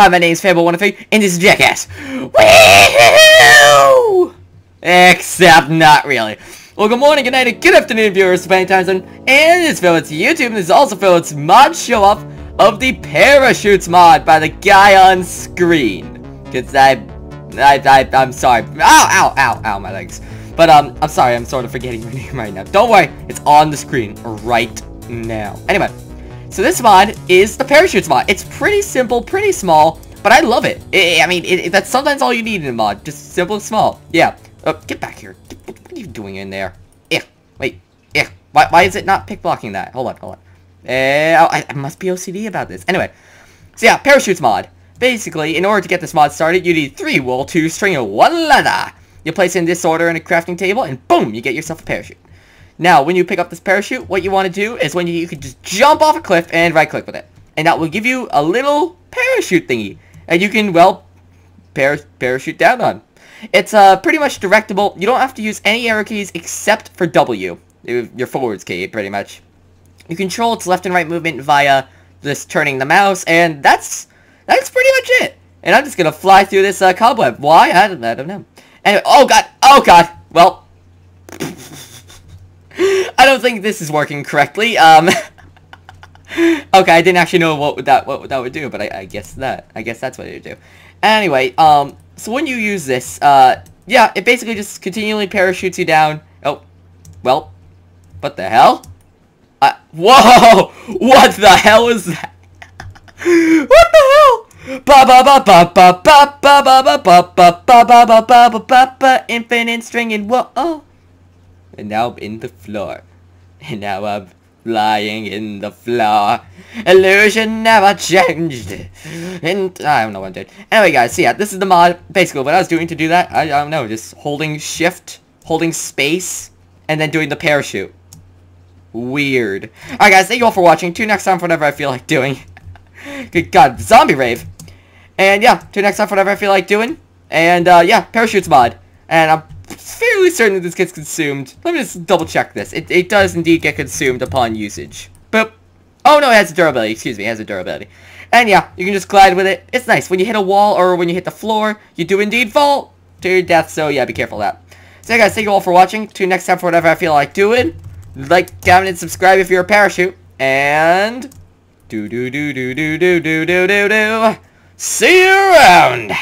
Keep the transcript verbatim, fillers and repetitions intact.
Hi, my name is Failboat one oh three, and this is Jackass. Wee-hoo-hoo! Except not really. Well, good morning, good night, and good afternoon, viewers, depending on time zone. And it's Failboat's YouTube, and this is also Failboat's mod show-off of the Parachutes mod by the guy on screen. Cause I... I, I I'm sorry. Ow, ow, ow, ow, my legs. But, um, I'm sorry, I'm sort of forgetting your name right now. Don't worry, it's on the screen right now. Anyway. So this mod is the Parachutes mod. It's pretty simple, pretty small, but I love it. I, I mean, it, it, that's sometimes all you need in a mod. Just simple and small. Yeah. Uh, get back here. Get, what, what are you doing in there? Yeah. Wait. Yeah. Why, why is it not pick blocking that? Hold on, hold on. Uh, I, I must be O C D about this. Anyway. So yeah, Parachutes mod. Basically, in order to get this mod started, you need three wool, two string, and one leather. You place it in this order in a crafting table, and boom, you get yourself a parachute. Now, when you pick up this parachute, what you want to do is when you, you can just jump off a cliff and right-click with it. And that will give you a little parachute thingy. And you can, well, par parachute down on. It's uh, pretty much directable. You don't have to use any arrow keys except for W, your forwards key, pretty much. You control its left and right movement via just turning the mouse, and that's that's pretty much it. And I'm just going to fly through this uh, cobweb. Why? I don't, I don't know. Anyway, oh god, oh god, well... I don't think this is working correctly. Um, okay, I didn't actually know what that what that would do, but I, I guess that I guess that's what it would do. Anyway, um, so when you use this, uh, yeah, it basically just continually parachutes you down. Oh, well, what the hell? Uh, whoa! What the hell is that? What the hell? Ba ba ba ba ba ba ba ba ba ba ba ba ba ba ba infinite string and whoa. And now I'm in the floor. And now I'm lying in the floor. Illusion never changed. And I don't know what I'm doing. Anyway, guys, so yeah, this is the mod. Basically, what I was doing to do that, I, I don't know, just holding shift, holding space, and then doing the parachute. Weird. Alright, guys, thank you all for watching. Tune next time for whatever I feel like doing. Good God, zombie rave. And yeah, tune next time for whatever I feel like doing. And uh, yeah, parachutes mod. And I'm fairly certain that this gets consumed. Let me just double check this. It, it does indeed get consumed upon usage. Boop. Oh no, it has a durability. Excuse me, it has a durability. And yeah, you can just glide with it. It's nice. When you hit a wall or when you hit the floor, you do indeed fall to your death. So yeah, be careful of that. So yeah, guys, thank you all for watching. Tune in next time for whatever I feel like doing. Like, comment, and subscribe if you're a parachute. And do do do do do do do do do. See you around.